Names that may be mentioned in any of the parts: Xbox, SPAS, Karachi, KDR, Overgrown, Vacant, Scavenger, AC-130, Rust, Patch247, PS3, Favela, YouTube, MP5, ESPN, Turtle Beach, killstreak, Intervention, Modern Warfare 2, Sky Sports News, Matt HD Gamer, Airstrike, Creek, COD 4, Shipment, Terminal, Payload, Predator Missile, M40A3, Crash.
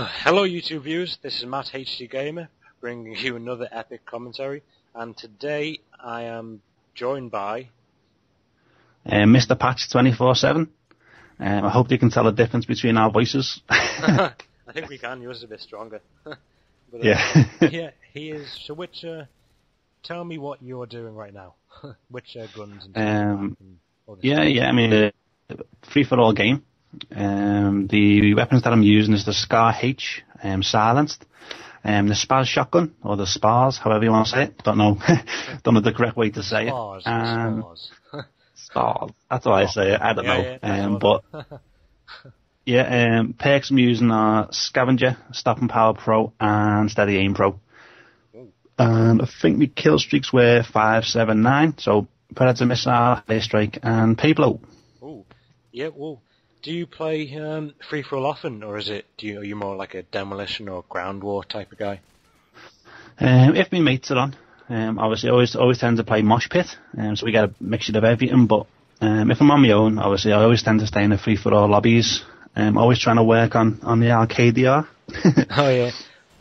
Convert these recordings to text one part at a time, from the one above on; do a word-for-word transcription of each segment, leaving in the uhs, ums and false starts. Hello YouTube viewers, this is Matt H D Gamer bringing you another epic commentary, and today I am joined by uh, Mister Patch two forty-seven. um, I hope you can tell the difference between our voices. I think we can, yours is a bit stronger. But, uh, yeah. Yeah, he is. So which, uh, tell me what you're doing right now. Which uh, guns and, um, and all yeah, stuff. Yeah, I mean, uh, free for all game. Um, the weapons that I'm using is the Scar H, um, silenced, um, the SPAS shotgun, or the SPAS, however you want to say it. Don't know, don't know the correct way to say Spars, it. Um, Spars, Spars. That's how I say it. I don't yeah, know. Yeah, um, but yeah, um, perks I'm using are Scavenger, Stopping Power Pro, and Steady Aim Pro. Um, I think my kill streaks were five, seven, nine. So Predator Missile, Airstrike, and Payload. Oh, yeah. Well. Do you play um, free for all often, or is it? Do you, are you more like a demolition or ground war type of guy? Um, if my mates are on, um, obviously I always always tend to play mosh pit, um, so we get a mixture of everything. But um, if I'm on my own, obviously I always tend to stay in the free for all lobbies. I'm um, always trying to work on on the R K D R. Oh yeah,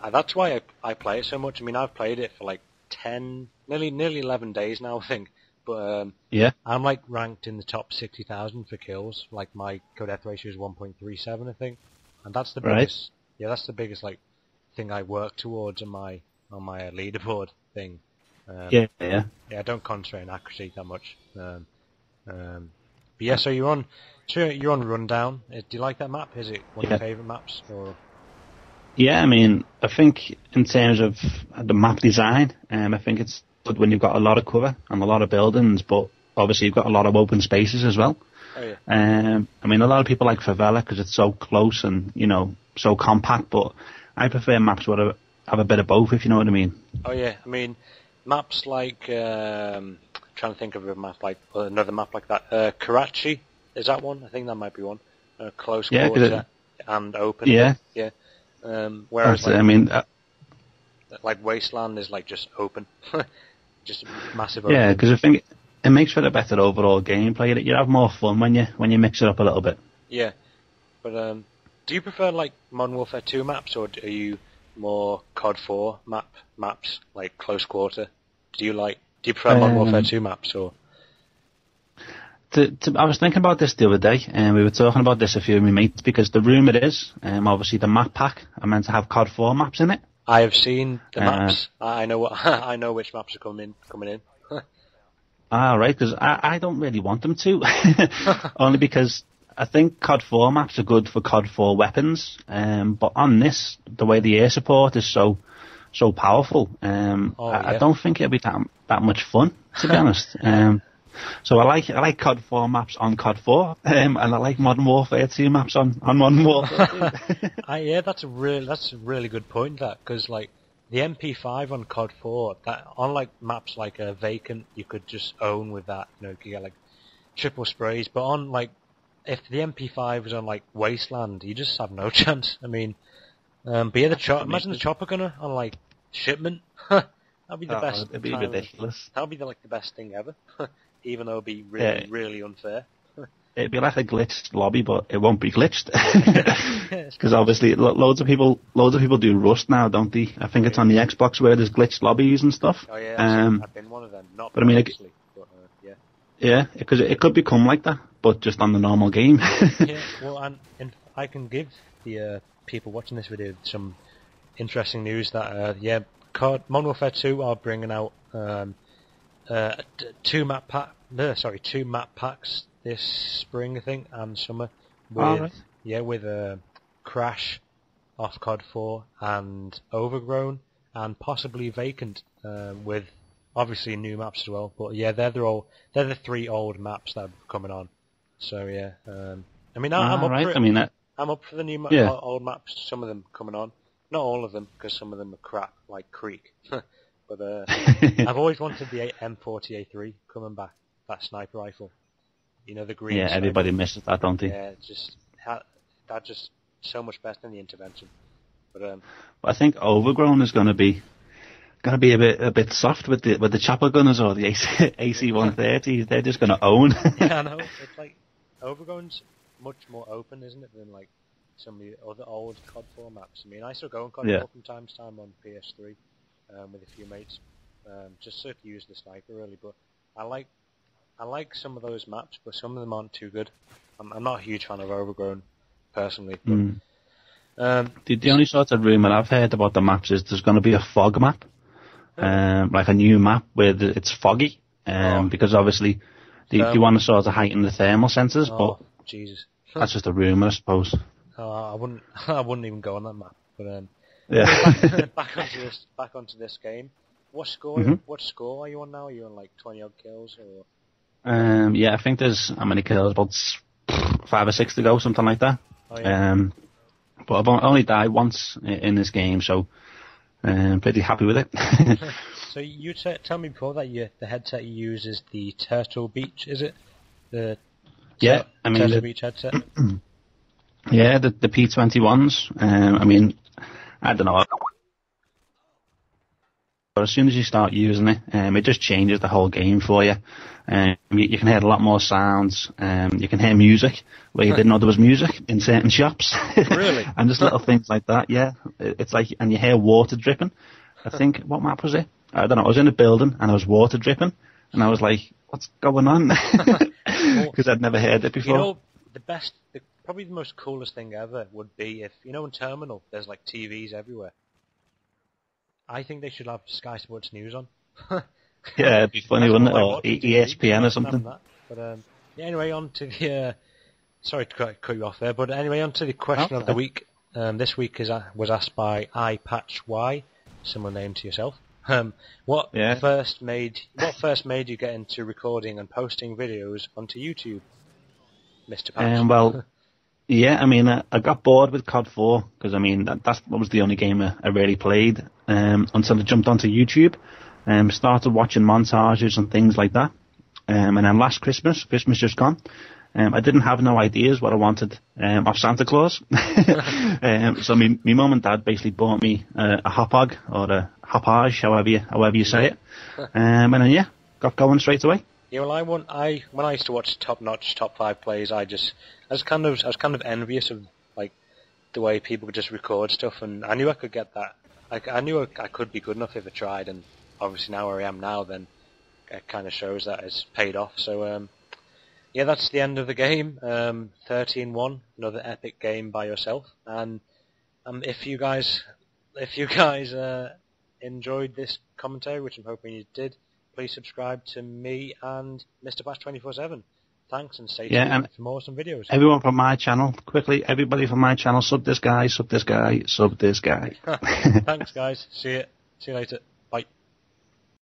uh, that's why I I play it so much. I mean, I've played it for like ten, nearly nearly eleven days now, I think. But um, yeah, I'm like ranked in the top sixty thousand for kills. Like my kill death ratio is one point three seven, I think, and that's the right. biggest. Yeah, that's the biggest like thing I work towards on my on my leaderboard thing. Um, yeah, yeah. Yeah, I don't concentrate on accuracy that much. Um, um, but yeah, so you're on, so you're on Rundown. Do you like that map? Is it one yeah. of your favourite maps? Or yeah, I mean, I think in terms of the map design, um, I think it's. When you've got a lot of cover and a lot of buildings, but obviously you've got a lot of open spaces as well. Oh, yeah. um, I mean, a lot of people like Favela because it's so close and, you know, so compact, but I prefer maps where I have a bit of both, if you know what I mean. Oh yeah, I mean, maps like um, I'm trying to think of a map like another map like that, uh, Karachi, is that one? I think that might be one. Uh, close yeah, quarter it, and open. Yeah, yeah. Um, whereas like, I mean, uh, like Wasteland is like just open. Just massive. Yeah, because I think it makes for a better overall gameplay. You have more fun when you when you mix it up a little bit. Yeah, but um, do you prefer like Modern Warfare two maps, or are you more C O D four map maps like close quarter? Do you like do you prefer um, Modern Warfare two maps or? To, to, I was thinking about this the other day, and we were talking about this a few of my mates because the rumour is, um, obviously the map pack are meant to have C O D four maps in it. I have seen the maps. Uh, I know what I know which maps are coming coming in. Ah, right, because I, I don't really want them to, only because I think C O D four maps are good for C O D four weapons. Um, but on this, the way the air support is so so powerful, um, oh, I, yeah. I don't think it'll be that that much fun, to be honest. Um, so I like I like C O D four maps on C O D four, um, and I like Modern Warfare two maps on, on Modern Warfare two. I, yeah, that's a really that's a really good point. That because like the M P five on C O D four, that on like maps like a uh, Vacant, you could just own with that. You know, you could get like triple sprays. But on like if the M P five was on like Wasteland, you just have no chance. I mean, um, but yeah, the chop. Imagine the Chopper Gunner on like Shipment. That'd be the oh, best. It'd be ridiculous. That'd be the, like the best thing ever. Even though it'd be really, yeah. really unfair. It'd be like a glitched lobby, but it won't be glitched. Because obviously, lo loads of people, loads of people do Rust now, don't they? I think it's on the Xbox where there's glitched lobbies and stuff. Oh yeah, um, I've been one of them. Not, but I mean, it, but, uh, yeah, yeah, because it, it could become like that, but just on the normal game. Yeah, well, and, and I can give the uh, people watching this video some interesting news that uh, yeah, Modern Warfare two are bringing out. Um, Uh, two map pack, no, sorry, two map packs this spring, I think, and summer. With, oh, right. Yeah, with uh, Crash off C O D four and Overgrown and possibly Vacant uh, with obviously new maps as well. But yeah, they're the all they're the three old maps that are coming on. So yeah, um, I mean, I, I'm ah, up right. for it. I mean, that... I'm up for the new ma yeah. old maps. Some of them coming on, not all of them, because some of them are crap, like Creek. But uh, I've always wanted the M forty A three coming back, that sniper rifle. You know, the green. Yeah, sniper. Everybody misses that, don't they? Yeah, just that just so much better than the Intervention. But um, well, I think Overgrown is going to be going to be a bit a bit soft with the with the Chopper Gunners or the A C one thirty. They're just going to own. Yeah, I know. It's like Overgrown's much more open, isn't it, than like some of the other old C O D four maps. I mean, I still go on C O D four yeah. from time to time on P S three um, with a few mates, um, just so I can use the sniper really. But I like I like some of those maps, but some of them aren't too good. I'm, I'm not a huge fan of Overgrown, personally. But, mm. um, the, the only sort of rumour I've heard about the maps is there's going to be a fog map, um, like a new map where the, it's foggy, um, oh. because obviously they, um, they want to sort of heighten the thermal sensors, oh, but Jesus. that's just a rumour, I suppose. Oh, I wouldn't, I wouldn't even go on that map. But um, yeah. back, back onto this, back onto this game. What score? Mm-hmm. What score are you on now? Are you on like twenty odd kills or? Um, yeah, I think there's how many kills? About five or six to go, something like that. Oh, yeah. Um, but I've only died once in this game, so I'm pretty happy with it. So you t- tell me before that you, the headset you use is the Turtle Beach, is it? The yeah, t- I mean Turtle the, Beach headset. Yeah, the the P twenty-ones. Um, I mean, I don't know. But as soon as you start using it, um, it just changes the whole game for you. Um, you, you can hear a lot more sounds. Um, you can hear music where you didn't know there was music in certain shops. Really? And just little things like that. Yeah, it, it's like, and you hear water dripping. I think what map was it? I don't know. I was in a building and there was water dripping, and I was like, "What's going on?" Because I'd never heard it before. You know, the best, the, probably the most coolest thing ever would be if, you know, in Terminal there's like T Vs everywhere. I think they should have Sky Sports News on. Yeah, it'd be funny, wouldn't it? Or E S P N or something. But um, yeah, anyway, on to the... Uh, sorry to cut you off there, but anyway, on to the question oh, of the week. Um, this week is uh, was asked by iPatchY, similar name to yourself. Um, what yeah. first made What first made you get into recording and posting videos onto YouTube, Mister Patch? Um, well... Yeah, I mean, I, I got bored with C O D four because, I mean, that, that's, that was the only game I, I really played um, until I jumped onto YouTube and started watching montages and things like that. Um, and then last Christmas, Christmas just gone, um, I didn't have no ideas what I wanted um, off Santa Claus. um, so me, me mum and dad basically bought me uh, a hopog or a hopage, however you, however you say it. Um, and then, yeah, got going straight away. Yeah, well, I want I when I used to watch top-notch top five plays, I just I was kind of I was kind of envious of like the way people could just record stuff, and I knew I could get that. I, I knew I, I could be good enough if I tried, and obviously now where I am now, then it kind of shows that it's paid off. So um, yeah, that's the end of the game. Um, thirteen one, another epic game by yourself. And um, if you guys if you guys uh, enjoyed this commentary, which I'm hoping you did. Please subscribe to me and Mister Patch two forty-seven. Thanks, and stay yeah, tuned for more awesome videos. Everyone from my channel, quickly, everybody from my channel, sub this guy, sub this guy, sub this guy. Thanks, guys. See you. See you later. Bye.